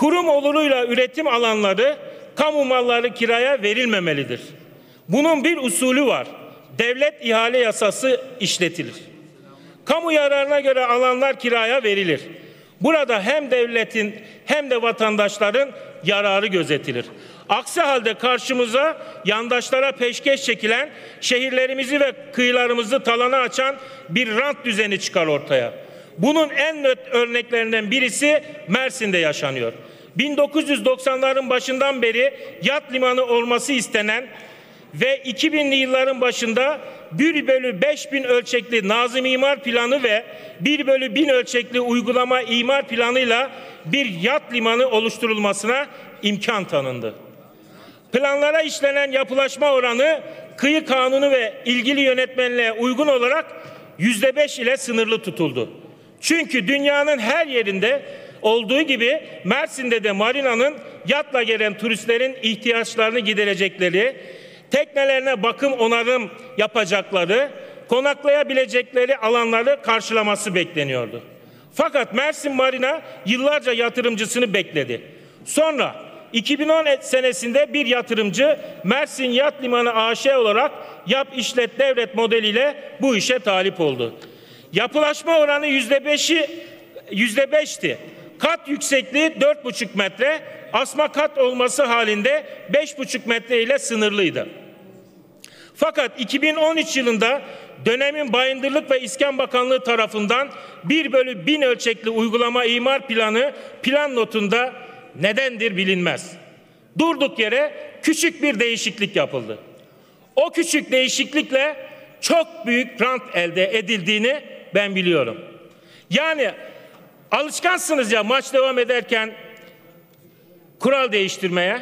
Kurum oluruyla üretim alanları, kamu malları kiraya verilmemelidir. Bunun bir usulü var. Devlet İhale Yasası işletilir. Kamu yararına göre alanlar kiraya verilir. Burada hem devletin hem de vatandaşların yararı gözetilir. Aksi halde karşımıza yandaşlara peşkeş çekilen, şehirlerimizi ve kıyılarımızı talana açan bir rant düzeni çıkar ortaya. Bunun en net örneklerinden birisi Mersin'de yaşanıyor. 1990'ların başından beri yat limanı olması istenen ve 2000'li yılların başında 1/5000 ölçekli nazım imar planı ve 1/1000 ölçekli uygulama imar planıyla bir yat limanı oluşturulmasına imkan tanındı. Planlara işlenen yapılaşma oranı Kıyı Kanunu ve ilgili yönetmenliğe uygun olarak %5 ile sınırlı tutuldu. Çünkü dünyanın her yerinde olduğu gibi Mersin'de de marinanın yatla gelen turistlerin ihtiyaçlarını giderecekleri, teknelerine bakım onarım yapacakları, konaklayabilecekleri alanları karşılaması bekleniyordu. Fakat Mersin Marina yıllarca yatırımcısını bekledi. Sonra 2010 senesinde bir yatırımcı Mersin Yat Limanı AŞ olarak yap işlet devlet modeliyle bu işe talip oldu. Yapılaşma oranı %5'ti. Kat yüksekliği 4,5 metre, asma kat olması halinde 5,5 metre ile sınırlıydı. Fakat 2013 yılında dönemin Bayındırlık ve İskan Bakanlığı tarafından 1/1000 ölçekli uygulama imar planı plan notunda nedendir bilinmez. Durduk yere küçük bir değişiklik yapıldı. O küçük değişiklikle çok büyük rant elde edildiğini ben biliyorum. Yani alışkansınız ya maç devam ederken kural değiştirmeye.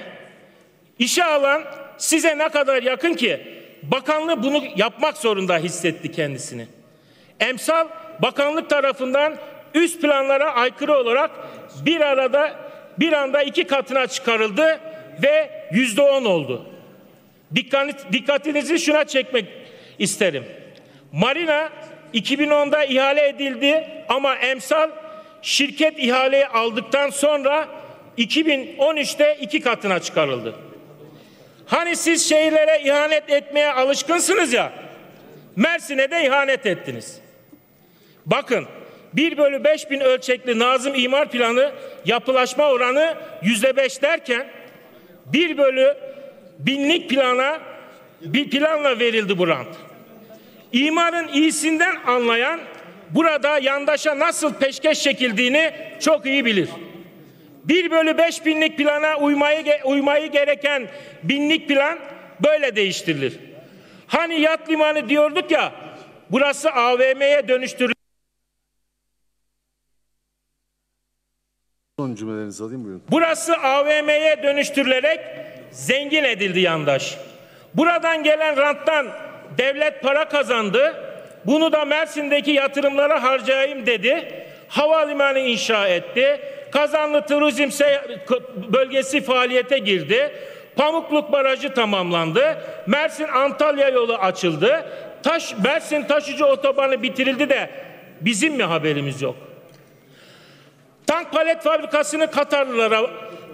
İşe alan size ne kadar yakın ki bakanlığı bunu yapmak zorunda hissetti kendisini. Emsal bakanlık tarafından üst planlara aykırı olarak bir anda iki katına çıkarıldı ve %10 oldu. Dikkatinizi şuna çekmek isterim. Marina 2010'da ihale edildi ama emsal şirket ihaleyi aldıktan sonra 2013'te iki katına çıkarıldı. Hani siz şehirlere ihanet etmeye alışkınsınız ya, Mersin'e de ihanet ettiniz. Bakın 1/5000 ölçekli nazım imar planı yapılaşma oranı %5 derken 1/1000'lik planla verildi bu rant. İmarın iyisinden anlayan burada yandaşa nasıl peşkeş çekildiğini çok iyi bilir. 1/5000'lik plana uymayı gereken 1000'lik plan böyle değiştirilir. Hani yat limanı diyorduk ya, burası AVM'ye dönüştürülür. Son cümlelerinizi alayım, buyurun. Burası AVM'ye dönüştürülerek zengin edildi yandaş. Buradan gelen ranttan devlet para kazandı. Bunu da Mersin'deki yatırımlara harcayayım dedi. Havalimanı inşa etti. Kazanlı Turizm bölgesi faaliyete girdi. Pamukluk Barajı tamamlandı. Mersin-Antalya yolu açıldı. Mersin Taşıcı Otobanı bitirildi de bizim mi haberimiz yok? Tank palet fabrikasını Katarlılara,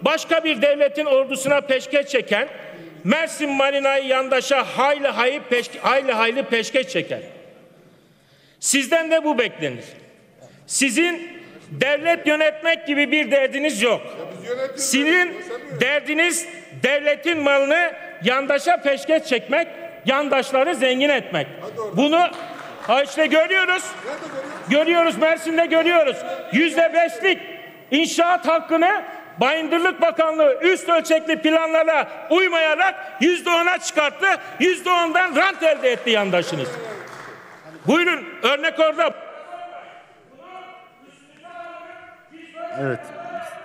başka bir devletin ordusuna peşkeş çeken, Mersin Marina'yı yandaşa hayli hayli peşkeş çeken. Sizden de bu beklenir. Sizin devlet yönetmek gibi bir derdiniz yok. Sizin derdiniz devletin malını yandaşa peşkeş çekmek, yandaşları zengin etmek. Bunu işte görüyoruz. Görüyoruz, Mersin'de görüyoruz. %5'lik inşaat hakkını Bayındırlık Bakanlığı üst ölçekli planlara uymayarak %10'a çıkarttı. %10'dan rant elde etti yandaşınız. Buyurun, örnek orada. Evet,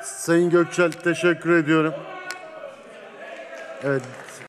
Sayın Gökçel, teşekkür ediyorum. Evet.